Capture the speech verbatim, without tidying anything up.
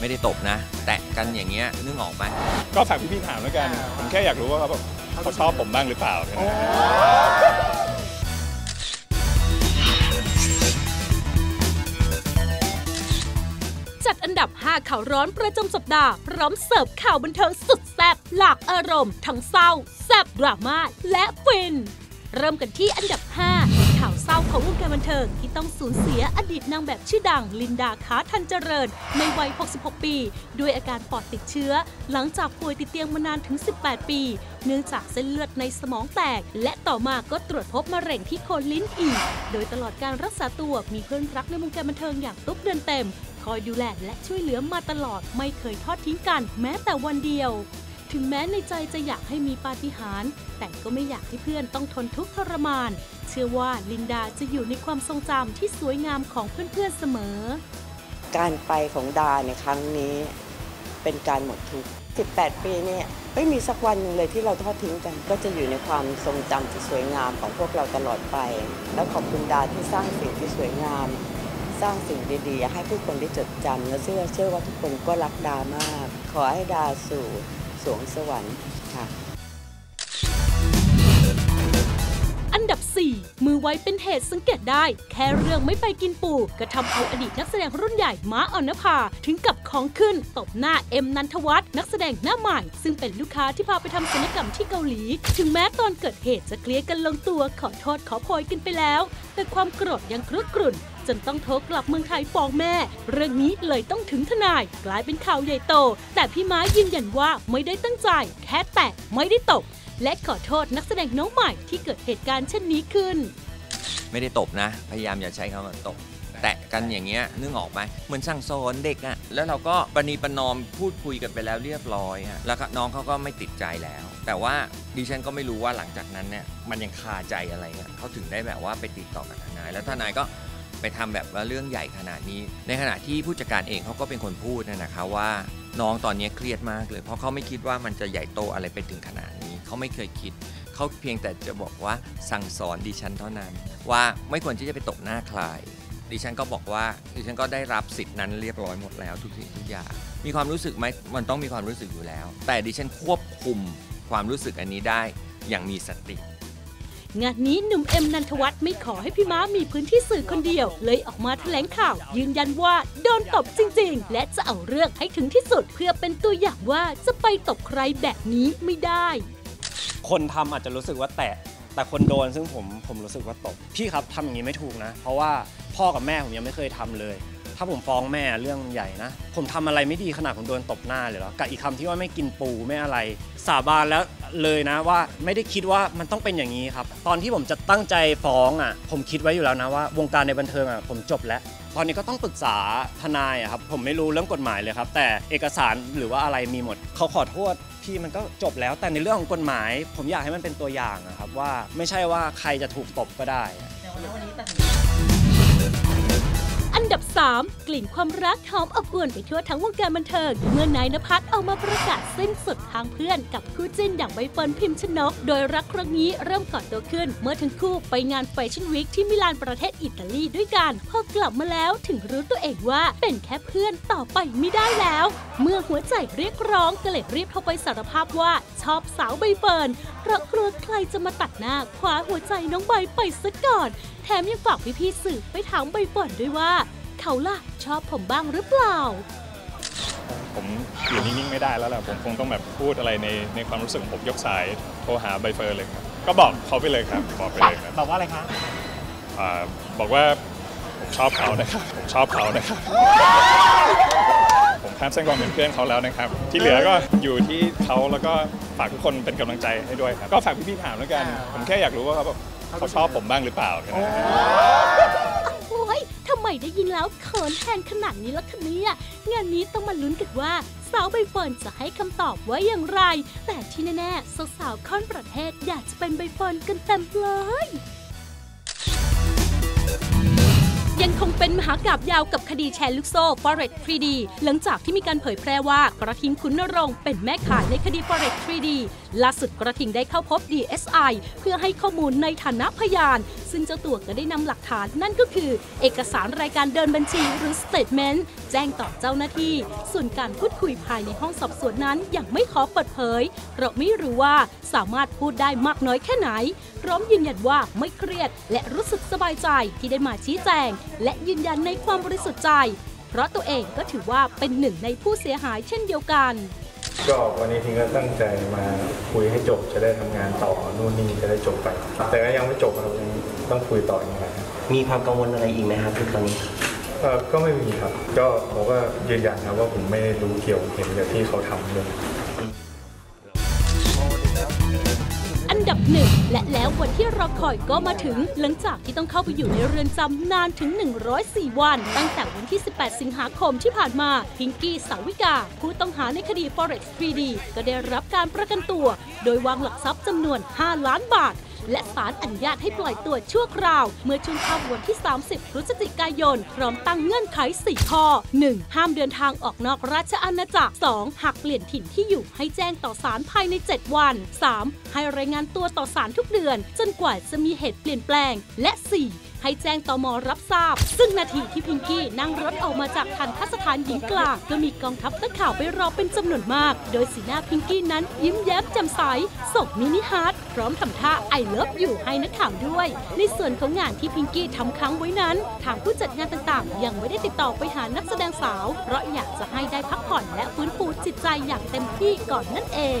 ไม่ได้ตบนะแตะกันอย่างเงี้ยนึกออกไหมก็ฝากพี่ๆถามแล้วกันผมแค่อยากรู้ว่าเขาแบบเขาชอบผมบ้างหรือเปล่าจัดอันดับห้าข่าวร้อนประจำสัปดาห์พร้อมเสิร์ฟข่าวบันเทิงสุดแซ่บหลากอารมณ์ทั้งเศร้าแซ่บดราม่าและฟินเริ่มกันที่อันดับห้าข่าวเศร้าของวงการบันเทิงที่ต้องสูญเสียอดีตนางแบบชื่อดังลินดาค้าทันเจริญในวัยหกสิบหกปีด้วยอาการปอดติดเชื้อหลังจากป่วยติดเตียงมานานถึงสิบแปดปีเนื่องจากเส้นเลือดในสมองแตกและต่อมาก็ตรวจพบมะเร็งที่โคนลิ้นอีกโดยตลอดการรักษาตัวมีเพื่อนรักในวงการบันเทิงอย่างตุ๊กเดือนเต็มคอยดูแลและช่วยเหลือมาตลอดไม่เคยทอดทิ้งกันแม้แต่วันเดียวถึงแม้ในใจจะอยากให้มีปาฏิหาริย์แต่ก็ไม่อยากให้เพื่อนต้องทนทุกข์ทรมานเชื่อว่าลินดาจะอยู่ในความทรงจำที่สวยงามของเพื่อนๆเสมอการไปของดาในครั้งนี้เป็นการหมดทุกข์สิบแปดปีเนี่ยไม่มีสักวันนึงเลยที่เราทอดทิ้งกันก็จะอยู่ในความทรงจำที่สวยงามของพวกเราตลอดไปแล้วขอบคุณดาที่สร้างสิ่งที่สวยงามสร้างสิ่งดีๆให้ผู้คนได้จดจำและเชื่อเชื่อว่าทุกคนก็รักดามากขอให้ดาสู่สวงสวรรค์ค่ะอันดับสี่มือไวเป็นเหตุสังเกตได้แค่เรื่องไม่ไปกินปูก็ทำเอาอดีตนักแสดงรุ่นใหญ่ม้าออนภาถึงกับของขึ้นตบหน้าเอ็มนันทวัฒน์นักแสดงหน้าใหม่ซึ่งเป็นลูกค้าที่พาไปทำศัลยกรรมที่เกาหลีถึงแม้ตอนเกิดเหตุจะเคลียร์กันลงตัวขอโทษขอโพยกันไปแล้วแต่ความโกรธยังครุกรุ่นจนต้องโทรกลับเมืองไทยฟ้องแม่เรื่องนี้เลยต้องถึงทนายกลายเป็นข่าวใหญ่โตแต่พี่ม้ายืนยันว่าไม่ได้ตั้งใจแค่แตะไม่ได้ตบและขอโทษนักแสดงน้องใหม่ที่เกิดเหตุการณ์เช่นนี้ขึ้นไม่ได้ตบนะพยายามอย่าใช้คำว่าตบแตะกันอย่างเงี้ยนึกออกไหมเหมือนสั่งสอนเด็กอะแล้วเราก็ประนีประนอมพูดคุยกันไปแล้วเรียบร้อยฮะแล้วน้องเขาก็ไม่ติดใจแล้วแต่ว่าดิฉันก็ไม่รู้ว่าหลังจากนั้นเนี่ยมันยังคาใจอะไรเนี่ยเขาถึงได้แบบว่าไปติดต่อกับทนายแล้วทนายก็ไปทำแบบว่าเรื่องใหญ่ขนาดนี้ในขณะที่ผู้จัดการเองเขาก็เป็นคนพูดนะคะว่าน้องตอนนี้เครียดมากเลยเพราะเขาไม่คิดว่ามันจะใหญ่โตอะไรไปถึงขนาดนี้เขาไม่เคยคิดเขาเพียงแต่จะบอกว่าสั่งสอนดิฉันเท่านั้นว่าไม่ควรที่จะไปตบหน้าใครดิฉันก็บอกว่าดิฉันก็ได้รับสิทธินั้นเรียบร้อยหมดแล้วทุกสิ่งทุกอย่างมีความรู้สึกไหมมันต้องมีความรู้สึกอยู่แล้วแต่ดิฉันควบคุมความรู้สึกอันนี้ได้อย่างมีสติงานนี้หนุ่มเอ็มนันทวัฒน์ไม่ขอให้พี่ม้ามีพื้นที่สื่อคนเดียวเลยออกมาแถลงข่าวยืนยันว่าโดนตบจริงๆและจะเอาเรื่องให้ถึงที่สุดเพื่อเป็นตัวอย่างว่าจะไปตบใครแบบนี้ไม่ได้คนทำอาจจะรู้สึกว่าแตะแต่คนโดนซึ่งผมผมรู้สึกว่าตบพี่ครับทำอย่างนี้ไม่ถูกนะเพราะว่าพ่อกับแม่ผมยังไม่เคยทำเลยถ้าผมฟ้องแม่เรื่องใหญ่นะผมทำอะไรไม่ดีขนาดผมโดนตบหน้าเลยเหรอกับอีกคำที่ว่าไม่กินปูไม่อะไรสาบานแล้วเลยนะว่าไม่ได้คิดว่ามันต้องเป็นอย่างนี้ครับตอนที่ผมจะตั้งใจฟ้องอ่ะผมคิดไว้อยู่แล้วนะว่าวงการในบันเทิงอ่ะผมจบแล้วตอนนี้ก็ต้องปรึกษาทนายครับผมไม่รู้เรื่องกฎหมายเลยครับแต่เอกสารหรือว่าอะไรมีหมดเขาขอโทษที่มันก็จบแล้วแต่ในเรื่องของกฎหมายผมอยากให้มันเป็นตัวอย่างนะครับว่าไม่ใช่ว่าใครจะถูกตบก็ได้อันดับสามกลิ่นความรักหอมอบอวลไปทั่วทั้งวงการบันเทิงเมื่อนายณภัทรออกมาประกาศสิ้นสุดทางเพื่อนกับคู่จิ้นอย่างใบเฟิร์นพิมชนกโดยรักครั้งนี้เริ่มก่อตัวขึ้นเมื่อทั้งคู่ไปงานแฟชั่นวีคที่มิลานประเทศอิตาลีด้วยกันพอกลับมาแล้วถึงรู้ตัวเองว่าเป็นแค่เพื่อนต่อไปไม่ได้แล้วเมื่อหัวใจเรียกร้องก็เลยรีบเข้าไปสารภาพว่าชอบสาวใบเฟิร์นเพราะกลัวใครจะมาตัดหน้าคว้าหัวใจน้องใบไปซะก่อนแถมยังฝากพี่ๆสื่อไปถามใบเฟิร์นด้วยว่าเขาล่ะชอบผมบ้างหรือเปล่าผมอยู่นิ่งๆไม่ได้แล้วแหละผมคงต้องแบบพูดอะไรในในความรู้สึกผมยกสายโทรหาใบเฟิร์นเลยครับก็บอกเขาไปเลยครับบอกไปเลยครับบอกว่าอะไรคะอ่าบอกว่าผมชอบเขานะครับผมชอบเขานะครับผมข้ามเส้นความเป็นเพื่อนเขาแล้วนะครับที่เหลือก็อยู่ที่เขาแล้วก็ฝากทุกคนเป็นกำลังใจให้ด้วยครับก็ฝากพี่ๆถามแล้วกันผมแค่อยากรู้ว่าเขาแบบเขาชอบผมบ้างหรือเปล่าทำไมได้ยินแล้วเขินแทนขนาดนี้ล่ะคะเนี่ยงานนี้ต้องมาลุ้นกันว่าสาวใบเฟิร์นจะให้คำตอบว่าอย่างไรแต่ที่แน่ๆสาวๆข้อนประเทศอยากจะเป็นใบเฟิร์นกันเต็มเลยยังคงเป็นมหากาพย์ยาวกับคดีแชร์ลูกโซ่ Forex ทรี ดี หลังจากที่มีการเผยแพร่ว่ากระทิงขุนนรงค์เป็นแม่ขายในคดี Forex ทรี ดี ล่าสุดกระทิงได้เข้าพบ ดี เอส ไอ เพื่อให้ข้อมูลในฐานะพยานซึ่งเจ้าตัวก็ได้นำหลักฐานนั่นก็คือเอกสารรายการเดินบัญชีหรือ Statement แจ้งต่อเจ้าหน้าที่ส่วนการพูดคุยภายในห้องสอบสวนนั้นยังไม่ขอเปิดเผยเพราะไม่รู้ว่าสามารถพูดได้มากน้อยแค่ไหนพร้อมยืนยันว่าไม่เครียดและรู้สึกสบายใจที่ได้มาชี้แจงและยืนยันในความบริสุทธิ์ใจเพราะตัวเองก็ถือว่าเป็นหนึ่งในผู้เสียหายเช่นเดียวกันก็วันนี้ทีก็ตั้งใจมาคุยให้จบจะได้ทำงานต่อนู่นนี่จะได้จบไปแต่ก็ยังไม่จบเราต้องคุยต่ออย่างไรมีความกังวลอะไรอีกไหมครับตอนนี้เออก็ไม่มีครับก็ผมก็ยืนยันนะว่าผมไม่รู้เกี่ยวเห็นกับที่เขาทำเลยอันดับหนึ่งและแล้ววันที่รอคอยก็มาถึงหลังจากที่ต้องเข้าไปอยู่ในเรือนจำนานถึงหนึ่งร้อยสี่วันตั้งแต่วันที่สิบแปดสิงหาคมที่ผ่านมาพิงกี้สาวิกาผู้ต้องหาในคดี Forex ทรีดี ก็ได้รับการประกันตัวโดยวางหลักทรัพย์จำนวนห้าล้านบาทและศาลอนุญาตให้ปล่อยตัวชั่วคราวเมื่อช่วงค่ำวันที่สามสิบพฤศจิกายนพร้อมตั้งเงื่อนไขสี่ข้อ หนึ่ง. ห้ามเดินทางออกนอกราชอาณาจักร สอง. หากเปลี่ยนถิ่นที่อยู่ให้แจ้งต่อศาลภายในเจ็ดวัน สาม. ให้รายงานตัวต่อศาลทุกเดือนจนกว่าจะมีเหตุเปลี่ยนแปลงและ สี่.ให้แจ้งตม.รับทราบซึ่งนาทีที่พิงกี้นั่งรถออกมาจากทัณฑสถานหญิงกลางก็มีกองทัพนักข่าวไปรอเป็นจำนวนมากโดยสีหน้าพิงกี้นั้นยิ้มแย้มแจ่มใสส่งมินิฮาร์ทพร้อมทำท่า I love you ให้นักข่าวด้วยในส่วนของงานที่พิงกี้ทำค้างไว้นั้นทางผู้จัดงานต่างๆยังไม่ได้ติดต่อไปหานักแสดงสาวเพราะอยากจะให้ได้พักผ่อนและฟื้นฟูจิตใจอย่างเต็มที่ก่อนนั่นเอง